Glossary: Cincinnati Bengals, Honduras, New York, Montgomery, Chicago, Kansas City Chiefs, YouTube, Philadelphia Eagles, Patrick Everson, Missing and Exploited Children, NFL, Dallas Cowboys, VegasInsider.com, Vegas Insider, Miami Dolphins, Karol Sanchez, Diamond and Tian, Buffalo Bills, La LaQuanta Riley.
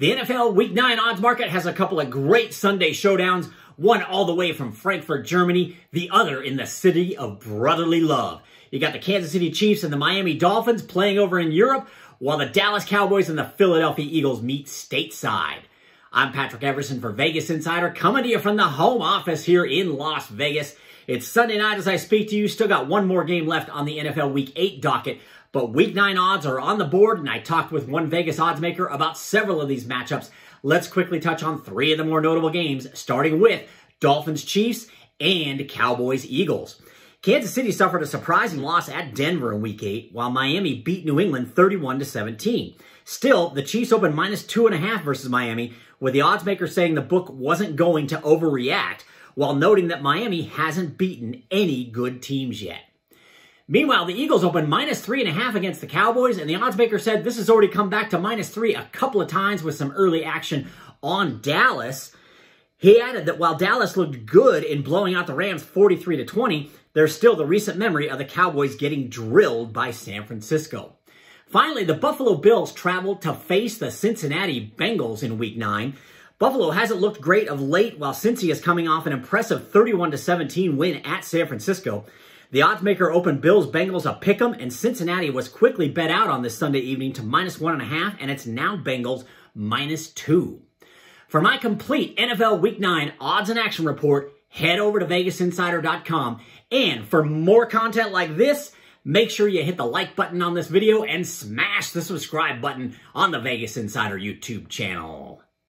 The NFL Week 9 odds market has a couple of great Sunday showdowns, one all the way from Frankfurt, Germany, the other in the city of brotherly love. You got the Kansas City Chiefs and the Miami Dolphins playing over in Europe, while the Dallas Cowboys and the Philadelphia Eagles meet stateside. I'm Patrick Everson for Vegas Insider, coming to you from the home office here in Las Vegas. It's Sunday night as I speak to you. Still got one more game left on the NFL Week 8 docket, but Week 9 odds are on the board, and I talked with one Vegas odds maker about several of these matchups. Let's quickly touch on three of the more notable games, starting with Dolphins-Chiefs and Cowboys-Eagles. Kansas City suffered a surprising loss at Denver in Week 8, while Miami beat New England 31-17. Still, the Chiefs opened -2.5 versus Miami, with the odds maker saying the book wasn't going to overreact, while noting that Miami hasn't beaten any good teams yet. Meanwhile, the Eagles opened -3.5 against the Cowboys, and the odds maker said this has already come back to -3 a couple of times with some early action on Dallas. He added that while Dallas looked good in blowing out the Rams 43-20, there's still the recent memory of the Cowboys getting drilled by San Francisco. Finally, the Buffalo Bills traveled to face the Cincinnati Bengals in Week 9. Buffalo hasn't looked great of late, while Cincy is coming off an impressive 31-17 win at San Francisco. The odds maker opened Bills-Bengals a pick'em, and Cincinnati was quickly bet out on this Sunday evening to -1.5, and it's now Bengals -2. For my complete NFL Week 9 odds and action report, head over to VegasInsider.com. And for more content like this, make sure you hit the like button on this video and smash the subscribe button on the Vegas Insider YouTube channel.